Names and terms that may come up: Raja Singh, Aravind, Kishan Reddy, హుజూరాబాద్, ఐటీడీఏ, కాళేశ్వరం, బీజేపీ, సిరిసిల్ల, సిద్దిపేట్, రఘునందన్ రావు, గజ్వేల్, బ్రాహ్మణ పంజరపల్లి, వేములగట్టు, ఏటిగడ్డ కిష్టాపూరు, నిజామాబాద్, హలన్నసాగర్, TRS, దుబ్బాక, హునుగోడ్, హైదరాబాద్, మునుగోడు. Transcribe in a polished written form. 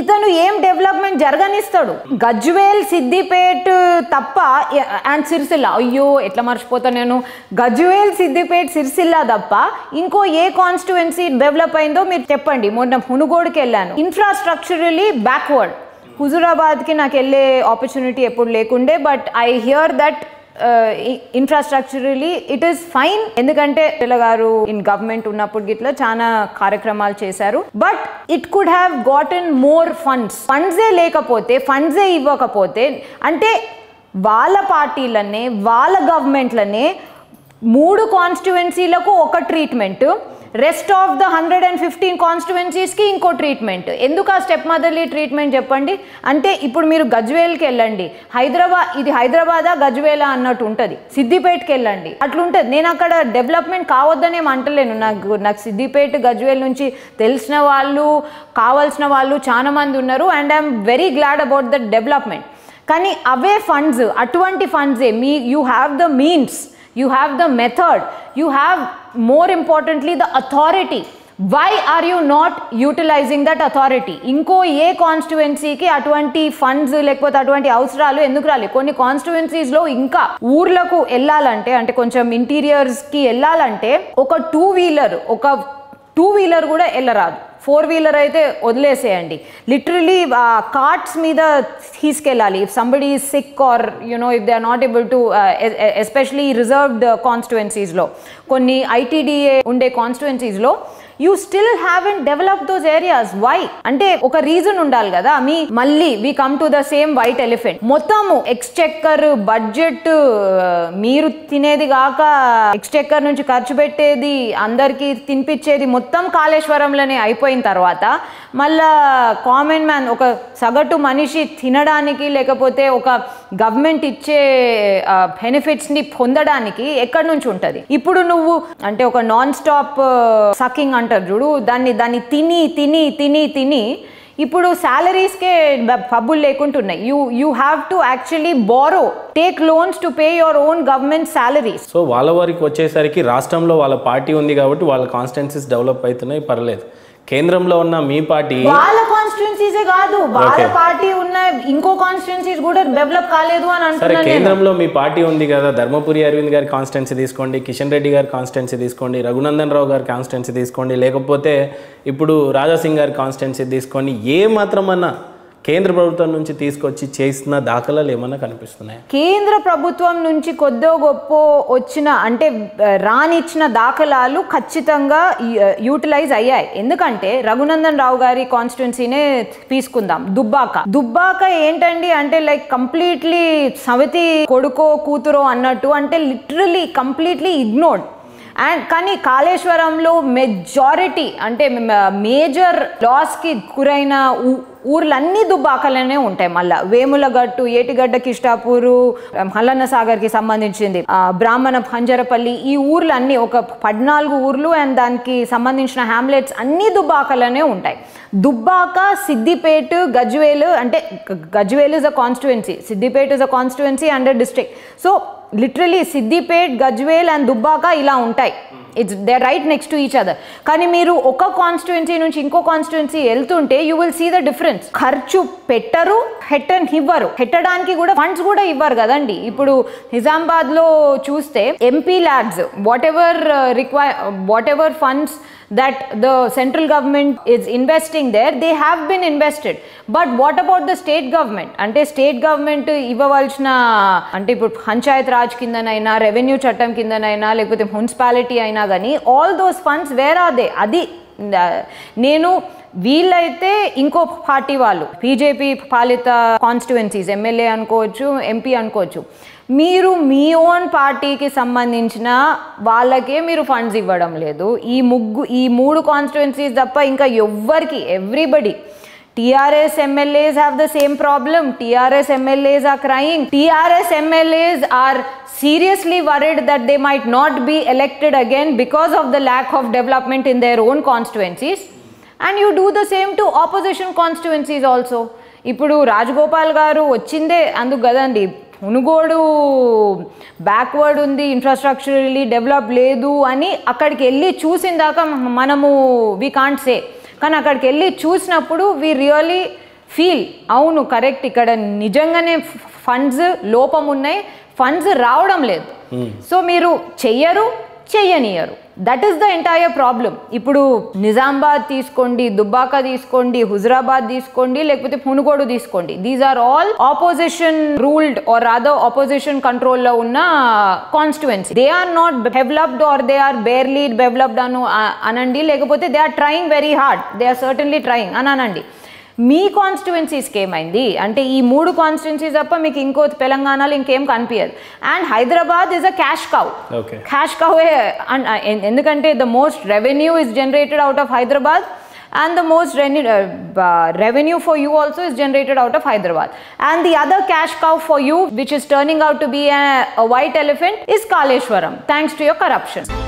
ఇతను ఏం డెవలప్‌మెంట్ జరగనిస్తాడు గజ్వేల్ సిద్దిపేట్ తప్ప అండ్ సిరిసిల్ల అయ్యో ఎట్లా మర్చిపోతా నేను గజ్వేల్ సిద్దిపేట్ సిరిసిల్ల తప్ప ఇంకో ఏ కాన్స్టిట్యుయెన్సీ డెవలప్ అయిందో మీరు చెప్పండి మొన్న హునుగోడ్కి వెళ్ళాను ఇన్ఫ్రాస్ట్రక్చరల్లీ బ్యాక్వర్డ్ హుజూరాబాద్ కి నాకు వెళ్ళే ఆపర్చునిటీ ఎప్పుడు లేకుండే but I hear that infrastructurally it is fine ఎందుకంటే తెలంగారు ఇన్ గవర్నమెంట్ ఉన్నప్పుడు గిట్లా చాలా కార్యక్రమాలు చేశారు but it could have gotten more funds ఫండ్సే లేకపోతే ఫండ్సే ఇవ్వకపోతే అంటే వాళ్ళ పార్టీలనే వాళ్ళ గవర్నమెంట్లనే మూడు కాన్స్టిట్యుయెన్సీలకు ఒక ట్రీట్మెంట్ రెస్ట్ ఆఫ్ ద 115 కాన్స్టిట్యుయెన్సీస్కి ఇంకో ట్రీట్మెంట్ ఎందుకు ఆ స్టెప్ మదర్లీ ట్రీట్మెంట్ చెప్పండి అంటే ఇప్పుడు మీరు గజ్వేల్కి వెళ్ళండి హైదరాబాద్ ఇది హైదరాబాదా గజ్వేలా అన్నట్టు ఉంటుంది సిద్దిపేటకి వెళ్ళండి అట్లుంటుంది నేను అక్కడ డెవలప్మెంట్ కావద్దని ఏం అంటలేను నాకు సిద్దిపేట గజ్వేల్ నుంచి తెలిసిన వాళ్ళు కావాల్సిన వాళ్ళు చాలామంది ఉన్నారు and I'm very glad about the development కానీ అవే ఫండ్స్ అటువంటి ఫండ్సే మీ you have the means you have the method you have more importantly the authority why are you not utilizing that authority inko ye constituency ki atvanti funds lekapothe atvanti avasaralu enduku rale konni constituencies lo inka urlaku ellalante ante koncham interiors ki ellalante oka two wheeler kuda ellaradu four wheeler అయితే వదిలేసేయండి literally carts మీద తీసుకెళ్ళాలి if somebody is sick or you know if they are not able to especially reserved కాన్స్టిట్యుయెన్సీస్లో కొన్ని ఐటీడీఏ ఉండే కాన్స్టిట్యుయెన్సీస్లో you still haven't develop those areas why అంటే ఒక రీజన్ ఉండాలి కదా మీ మళ్ళీ we come to the same white elephant మొత్తము ఎక్స్చెక్కర్ బడ్జెట్ మీరు తినేది కాక ఎక్స్చెక్కర్ నుంచి ఖర్చు పెట్టేది అందరికీ తినిపించేది మొత్తం కాళేశ్వరంలోనే అయిపోయిన తర్వాత మళ్ళా కామన్ మ్యాన్ ఒక సగటు మనిషి తినడానికి లేకపోతే ఒక గవర్నమెంట్ ఇచ్చే బెనిఫిట్స్ని పొందడానికి ఎక్కడి నుంచి ఉంటుంది ఇప్పుడు నువ్వు అంటే ఒక నాన్ స్టాప్ సకింగ్ అంటారు చూడు దాన్ని తిని తిని తిని తిని ఇప్పుడు సాలరీస్కే పబ్బులు లేకుంటున్నాయి you have to actually borrow take loans to pay your own government salaries so వాళ్ళ వారికి వచ్చేసరికి రాష్ట్రంలో వాళ్ళ పార్టీ ఉంది కాబట్టి వాళ్ళ కాన్స్టిట్యుయెన్సీస్ డెవలప్ అవుతున్నాయి పర్లేదు కేంద్రంలో ఉన్న మీ పార్టీ వాళ్ళ కాన్స్టిట్యుయెన్సీసే కాదు వాళ్ళ పార్టీ ఉన్న ఇంకో కాన్స్టిట్యుయెన్సీస్ కూడా డెవలప్ కాలేదు అని అంటున్నాను కేంద్రంలో మీ పార్టీ ఉంది కదా ధర్మపురి అరవింద్ గారి కాన్స్టిట్యుయెన్సీ తీసుకోండి కిషన్ రెడ్డి గారి కాన్స్టిట్యుయెన్సీ తీసుకోండి రఘునందన్ రావు గారి కాన్స్టిట్యుయెన్సీ తీసుకోండి లేకపోతే ఇప్పుడు రాజా సింగ్ గారి కాన్స్టిట్యుయెన్సీ తీసుకోండి ఏ మాత్రమన్నా కేంద్ర ప్రభుత్వం నుంచి తీసుకొచ్చి చేసిన దాఖలాలు ఏమన్నా కనిపిస్తున్నాయి కేంద్ర ప్రభుత్వం నుంచి కొద్దో గొప్ప వచ్చిన అంటే రానిచ్చిన దాఖలాలు ఖచ్చితంగా యూటిలైజ్ అయ్యాయి ఎందుకంటే రఘునందన్ రావు గారి కాన్స్టిట్యున్సీనే తీసుకుందాం దుబ్బాక ఏంటండి అంటే లైక్ కంప్లీట్లీ సవతి కొడుకో కూతురో అన్నట్టు అంటే లిటరలీ కంప్లీట్లీ ఇగ్నోర్డ్ అండ్ కానీ కాళేశ్వరంలో మెజారిటీ అంటే మేజర్ లాస్కి గురైన ఊర్లన్నీ దుబ్బాకలనే ఉంటాయి మళ్ళీ వేములగట్టు ఏటిగడ్డ కిష్టాపూరు హలన్నసాగర్కి సంబంధించింది బ్రాహ్మణ పంజరపల్లి ఈ ఊర్లన్నీ ఒక 14 ఊర్లు అండ్ దానికి సంబంధించిన హ్యామ్లెట్స్ అన్నీ దుబ్బాకలనే ఉంటాయి దుబ్బాక సిద్దిపేట గజ్వేల్ అంటే గజ్వేల్ is a constituency Siddipet is a constituency under district so literally సిద్దిపేట్ గజ్వేల్ and దుబ్బాక ఇలా ఉంటాయి it's they right next to each other కానీ మీరు ఒక కాన్స్టిట్యుయెన్సీ నుంచి ఇంకో కాన్స్టిట్యుయెన్సీ వెళ్తుంటే you will see the difference ఖర్చు పెట్టరు హెట్టన్ ఇవ్వరు హెట్టడానికి కూడా ఫండ్స్ కూడా ఇవ్వరు కదండి ఇప్పుడు నిజామాబాద్ లో చూస్తే MP labs whatever funds that the central government is investing there they have been invested but what about the state government ante state government ivavalchina ante ipudu panchayat raj kindanaina revenue chattam kindanaina lekapothe municipality aina gani all those funds where are they adi nenu వీళ్ళైతే ఇంకో party వాళ్ళు బీజేపీ పాలిత constituencies MLA అనుకోవచ్చు MP అనుకోవచ్చు మీరు మీ own పార్టీకి సంబంధించిన వాళ్ళకే మీరు ఫండ్స్ ఇవ్వడం లేదు ఈ మూడు కాన్స్టిట్యుయెన్సీస్ తప్ప ఇంకా ఎవ్వరికి everybody TRS MLAs have the same problem TRS MLAs are crying TRS MLAs are seriously worried that they might not be elected again because of the lack of development in their own constituencies and you do the same to opposition constituencies also ipudu Rajgopal garu ochinde andu gadandi మునుగోడు backward ఉంది infrastructurally develop లేదు అని అక్కడికి వెళ్ళి చూసిన దాకా మనము we can't say కానీ అక్కడికి వెళ్ళి చూసినప్పుడు వి రియల్లీ ఫీల్ అవును కరెక్ట్ ఇక్కడ నిజంగానే ఫండ్స్ లోపం ఉన్నాయి, ఫండ్స్ రావడం లేదు. సో మీరు చెయ్యరు చెయ్యనియరు, that is the entire problem. ఇప్పుడు నిజామాబాద్ తీసుకోండి, దుబ్బాక తీసుకోండి, హుజురాబాద్ తీసుకోండి, లేకపోతే పునుగోడు తీసుకోండి, these are all opposition ruled or other opposition కంట్రోల్లో ఉన్న constituency. They are not developed or they are barely developed అనండి, లేకపోతే they are trying very hard, they are certainly trying అని అనండి. మీ కాన్స్టిట్యుయెన్సీస్కి ఏమైంది అంటే ఈ మూడు కాన్స్టిట్యుయెన్సీస్ తప్ప మీకు ఇంకో తెలంగాణలో ఇంకేం కనిపించదు. And హైదరాబాద్ is a cash cow, cash కౌవే. ఎందుకంటే the most revenue is generated out of హైదరాబాద్ and the most revenue for you also is generated out of Hyderabad, and the other cash cow for you which is turning out to be a white elephant is Kaleshwaram thanks to your corruption.